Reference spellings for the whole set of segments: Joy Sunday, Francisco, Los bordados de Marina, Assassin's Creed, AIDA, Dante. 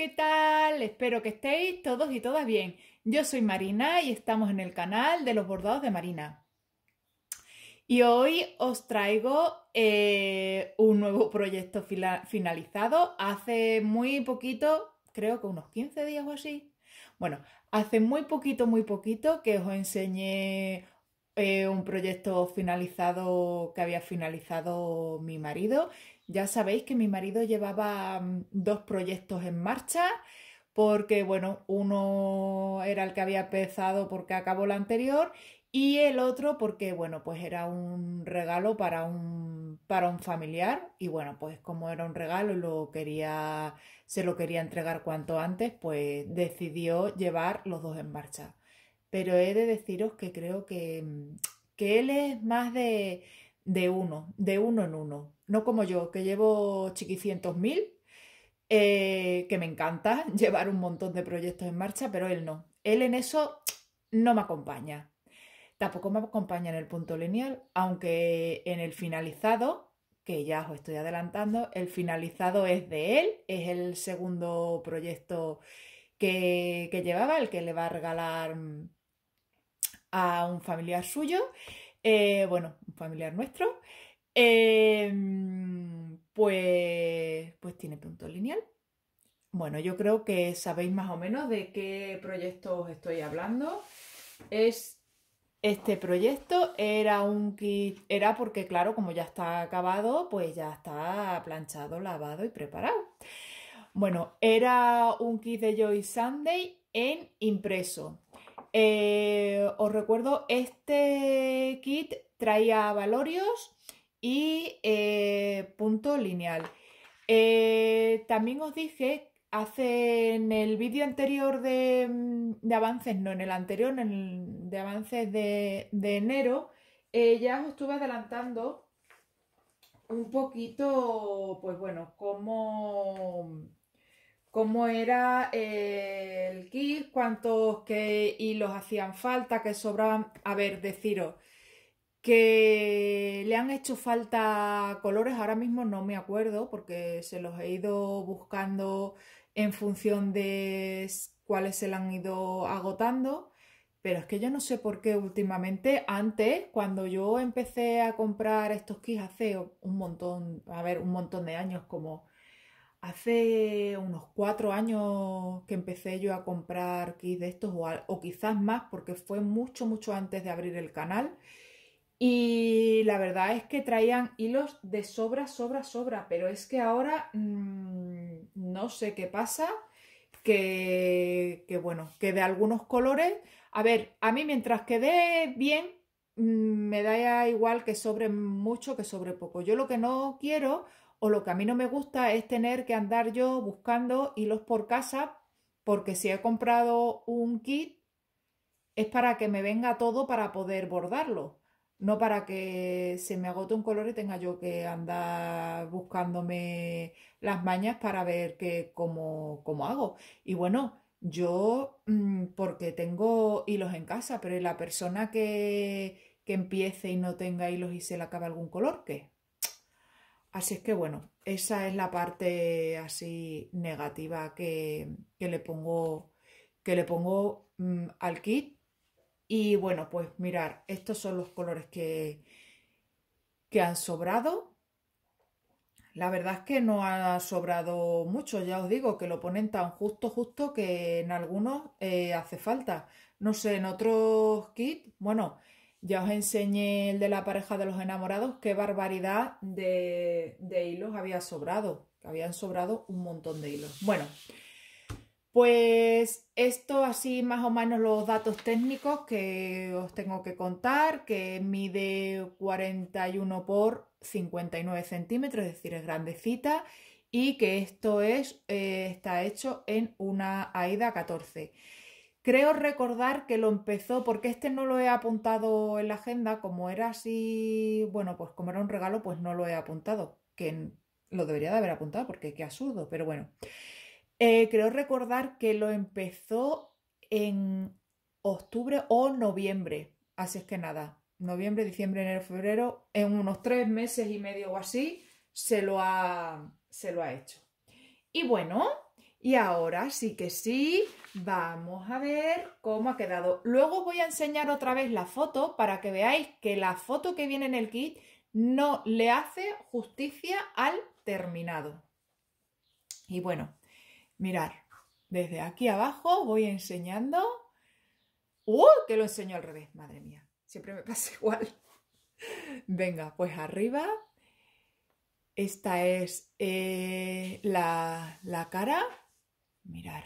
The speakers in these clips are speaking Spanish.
¿qué tal? Espero que estéis todos y todas bien. Yo soy Marina y estamos en el canal de los bordados de Marina. Y hoy os traigo un nuevo proyecto finalizado hace muy poquito, creo que unos 15 días o así. Bueno, hace muy poquito que os enseñé un proyecto finalizado que había finalizado mi marido. Ya sabéis que mi marido llevaba dos proyectos en marcha porque, bueno, uno era el que había empezado porque acabó el anterior y el otro porque, bueno, pues era un regalo para un familiar y, bueno, pues como era un regalo y se lo quería entregar cuanto antes, pues decidió llevar los dos en marcha. Pero he de deciros que creo que él es más de uno en uno. No como yo, que llevo chiquicientos mil, que me encanta llevar un montón de proyectos en marcha, pero él no. Él en eso no me acompaña. Tampoco me acompaña en el punto lineal, aunque en el finalizado, que ya os estoy adelantando, el finalizado es de él, es el segundo proyecto que llevaba, el que le va a regalar a un familiar suyo, bueno, un familiar nuestro. Pues tiene punto lineal. Bueno, yo creo que sabéis más o menos de qué proyecto os estoy hablando. Este proyecto era un kit, era porque, claro, como ya está acabado, pues ya está planchado, lavado y preparado. Bueno, era un kit de Joy Sunday en impreso. Os recuerdo, este kit traía abalorios y punto lineal. También os dije hace en el vídeo anterior de avances, no en el anterior, en el de avances de enero, ya os estuve adelantando un poquito, pues bueno, cómo era el kit, cuántos que hilos hacían falta, que sobraban. A ver, deciros que le han hecho falta colores, ahora mismo no me acuerdo porque se los he ido buscando en función de cuáles se le han ido agotando, pero es que yo no sé por qué últimamente, antes, cuando yo empecé a comprar estos kits hace un montón de años, como hace unos 4 años que empecé yo a comprar kits de estos o quizás más, porque fue mucho antes de abrir el canal. Y la verdad es que traían hilos de sobra, pero es que ahora no sé qué pasa, que bueno, que de algunos colores, a ver, a mí mientras quede bien, me da igual que sobre mucho, que sobre poco. Yo lo que no quiero, o lo que a mí no me gusta, es tener que andar yo buscando hilos por casa, porque si he comprado un kit, es para que me venga todo para poder bordarlo. No para que se me agote un color y tenga yo que andar buscándome las mañas para ver cómo hago. Y bueno, yo porque tengo hilos en casa, pero la persona que empiece y no tenga hilos y se le acabe algún color, ¿qué? Así es que bueno, esa es la parte así negativa que le pongo al kit. Y bueno, pues mirar, estos son los colores que han sobrado. La verdad es que no ha sobrado mucho, ya os digo, que lo ponen tan justo que en algunos hace falta. No sé, en otros kits, bueno, ya os enseñé el de la pareja de los enamorados, qué barbaridad de hilos había sobrado. Habían sobrado un montón de hilos. Bueno, pues esto así más o menos los datos técnicos que os tengo que contar, que mide 41 por 59 centímetros, es decir, es grandecita, y que esto está hecho en una AIDA 14. Creo recordar que lo empezó, porque este no lo he apuntado en la agenda, como era así, bueno, pues como era un regalo, pues no lo he apuntado, que lo debería de haber apuntado porque qué absurdo, pero bueno. Creo recordar que lo empezó en octubre o noviembre, así es que nada, noviembre, diciembre, enero, febrero, en unos 3 meses y medio o así, se lo ha hecho. Y bueno, Y ahora sí que sí, vamos a ver cómo ha quedado. Luego os voy a enseñar otra vez la foto para que veáis que la foto que viene en el kit no le hace justicia al terminado. Y bueno, mirad, desde aquí abajo voy enseñando. ¡Uh! Que lo enseño al revés, madre mía. Siempre me pasa igual. Venga, pues arriba. Esta es la cara. Mirar.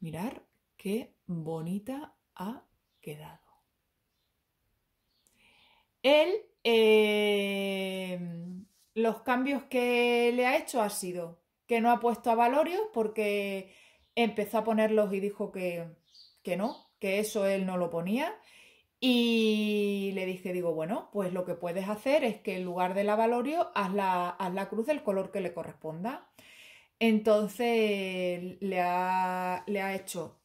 Mirar qué bonita ha quedado. Los cambios que le ha hecho ha sido que no ha puesto a Valorios porque empezó a ponerlos y dijo que no, que eso él no lo ponía. Y le dije, digo, bueno, pues lo que puedes hacer es que en lugar del abalorio haz la cruz del color que le corresponda. Entonces le ha hecho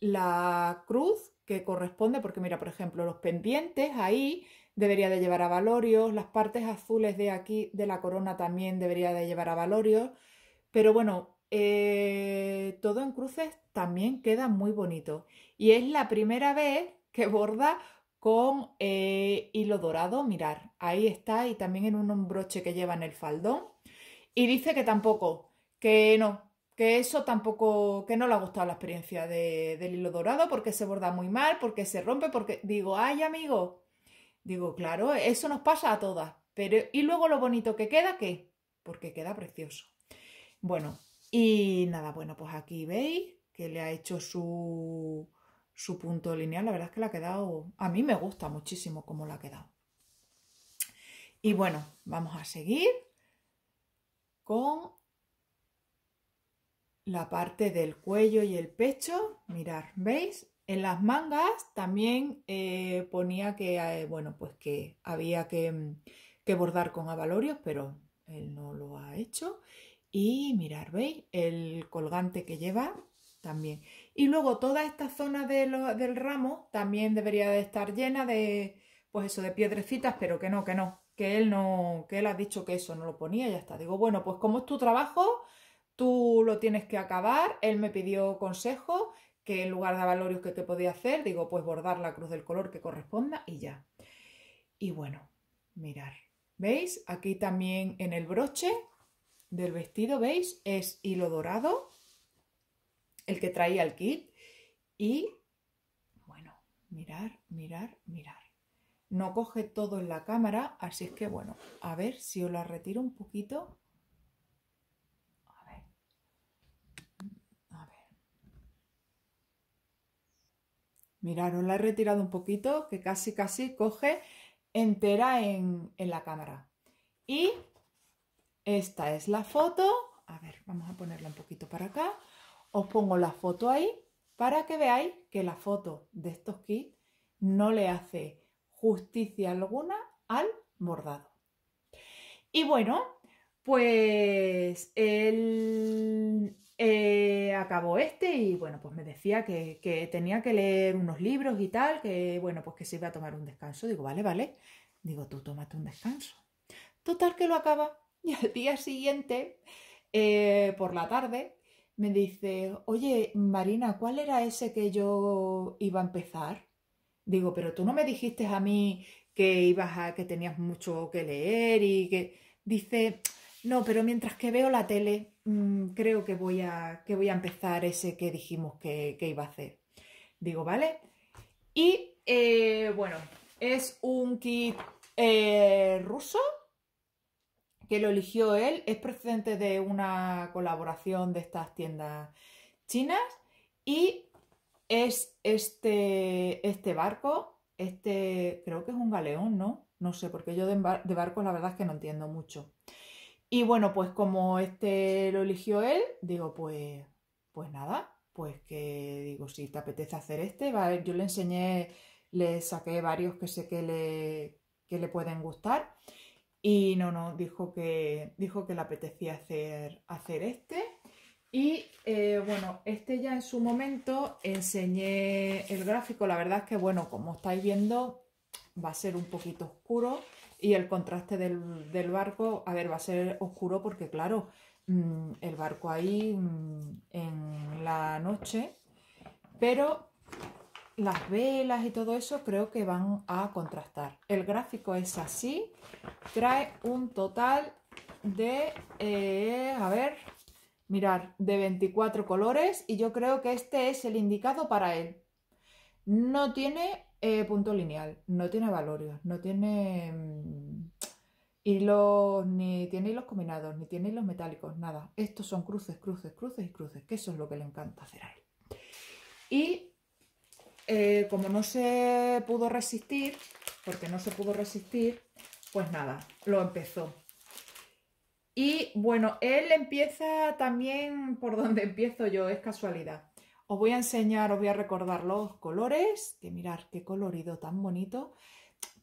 la cruz que corresponde, porque mira, por ejemplo, los pendientes ahí debería de llevar abalorios, las partes azules de aquí de la corona también debería de llevar abalorios, pero bueno, todo en cruces también queda muy bonito. Y es la primera vez que borda con hilo dorado, mirar, ahí está, y también en un broche que lleva en el faldón. Y dice que tampoco, que no, que eso tampoco, que no le ha gustado la experiencia del hilo dorado, porque se borda muy mal, porque se rompe, porque digo, ay amigo, digo, claro, eso nos pasa a todas, pero y luego lo bonito que queda, ¿qué? Porque queda precioso. Bueno, y nada, bueno, pues aquí veis que le ha hecho su punto lineal, la verdad es que le ha quedado, a mí me gusta muchísimo cómo le ha quedado. Y bueno, vamos a seguir con la parte del cuello y el pecho. Mirad, ¿veis? En las mangas también ponía que, bueno, pues que había que bordar con abalorios, pero él no lo ha hecho. Y mirad, ¿veis? El colgante que lleva también. Y luego toda esta zona del ramo también debería de estar llena de, pues eso, de piedrecitas, pero que no, que él ha dicho que eso no lo ponía y ya está. Digo, bueno, pues como es tu trabajo, tú lo tienes que acabar. Él me pidió consejo, que en lugar de abalorios que podía hacer, digo, pues bordar la cruz del color que corresponda y ya. Y bueno, mirad, ¿veis? Aquí también en el broche del vestido, ¿veis? Es hilo dorado el que traía el kit. Y bueno, mirar, no coge todo en la cámara, así es que bueno, a ver si os la retiro un poquito, a ver, mirar, os la he retirado un poquito, que casi coge entera en la cámara. Y esta es la foto, a ver, vamos a ponerla un poquito para acá. Os pongo la foto ahí para que veáis que la foto de estos kits no le hace justicia alguna al bordado. Y bueno, pues él acabó este y bueno, pues me decía que tenía que leer unos libros y tal, que bueno, pues que se iba a tomar un descanso. Digo, vale, digo, tú tómate un descanso. Total que lo acaba y al día siguiente, por la tarde, me dice, oye, Marina, ¿cuál era ese que yo iba a empezar? Digo, pero tú no me dijiste a mí que tenías mucho que leer y que... Dice, no, pero mientras que veo la tele, creo que voy a empezar ese que dijimos que iba a hacer. Digo, vale. Y, bueno, es un kit ruso, que lo eligió él, es procedente de una colaboración de estas tiendas chinas y es este barco, creo que es un galeón, ¿no? No sé, porque yo de barcos la verdad es que no entiendo mucho. Y bueno, pues como lo eligió él, digo, pues nada, pues que digo, si te apetece hacer vale, yo le enseñé, le saqué varios que sé que le pueden gustar. Y no, dijo que le apetecía hacer este. Y bueno, ya en su momento enseñé el gráfico. La verdad es que bueno, como estáis viendo, va a ser un poquito oscuro. Y el contraste del barco, a ver, va a ser oscuro porque claro, el barco ahí en la noche, pero las velas y todo eso creo que van a contrastar. El gráfico es así, trae un total de, a ver, mirar, de 24 colores, y yo creo que este es el indicado para él. No tiene punto lineal, no tiene valorios, no tiene hilos, ni tiene hilos combinados, ni tiene hilos metálicos, nada. Estos son cruces, cruces, cruces y cruces, que eso es lo que le encanta hacer a él. Y como no se pudo resistir, porque no se pudo resistir, pues nada, lo empezó. Y bueno, él empieza también por donde empiezo yo, es casualidad. Os voy a enseñar, os voy a recordar los colores, que mirad qué colorido tan bonito.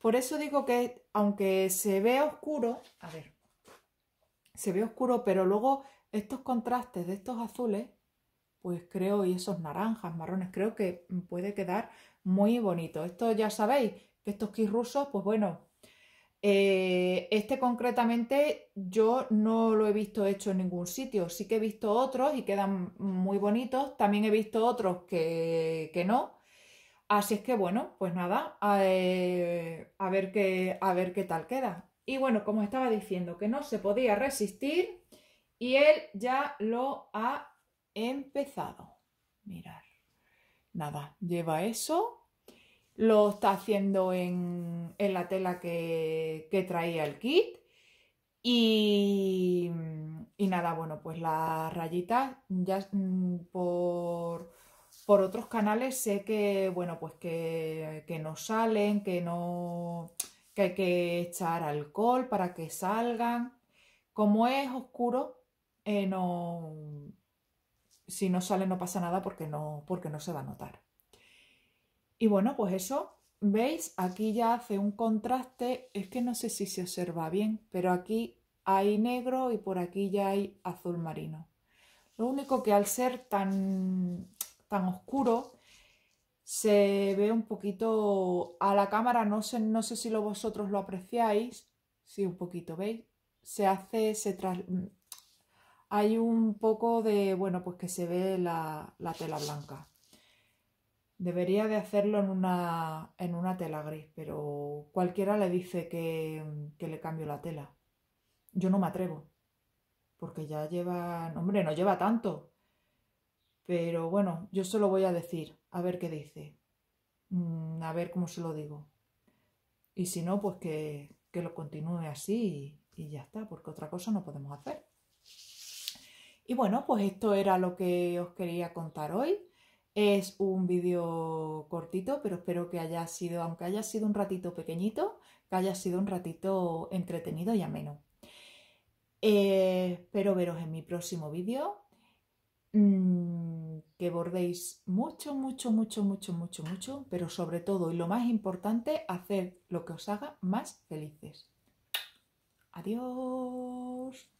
Por eso digo que aunque se ve oscuro, a ver, se ve oscuro, pero luego estos contrastes de estos azules, pues creo, y esos naranjas, marrones, creo que puede quedar muy bonito. Esto ya sabéis, que estos kits rusos, pues bueno, este concretamente yo no lo he visto hecho en ningún sitio. Sí que he visto otros y quedan muy bonitos. También he visto otros que no. Así es que bueno, pues nada, a ver qué tal queda. Y bueno, como estaba diciendo, que no se podía resistir y él ya lo ha empezado. Mirad, nada, lleva eso. Lo está haciendo en la tela que traía el kit. Y nada, bueno, pues las rayitas ya por otros canales sé que, bueno, pues que no salen, que hay que echar alcohol para que salgan. Como es oscuro, no, si no sale no pasa nada porque no se va a notar. Y bueno, pues eso, ¿veis? Aquí ya hace un contraste, es que no sé si se observa bien, pero aquí hay negro y por aquí ya hay azul marino. Lo único que al ser tan oscuro se ve un poquito a la cámara, no sé si vosotros lo apreciáis, sí, un poquito, ¿veis? Hay un poco de, bueno, pues que se ve la tela blanca. Debería de hacerlo en una tela gris, pero cualquiera le dice que le cambio la tela. Yo no me atrevo, porque ya lleva... Hombre, no lleva tanto. Pero bueno, yo se lo voy a decir, a ver qué dice. A ver cómo se lo digo. Y si no, pues que lo continúe así y ya está, porque otra cosa no podemos hacer. Y bueno, pues esto era lo que os quería contar hoy. Es un vídeo cortito, pero espero que haya sido, aunque haya sido un ratito pequeñito, que haya sido un ratito entretenido y ameno. Espero veros en mi próximo vídeo. Que bordéis mucho, mucho, mucho, mucho, mucho, mucho, pero sobre todo, y lo más importante, hacer lo que os haga más felices. Adiós.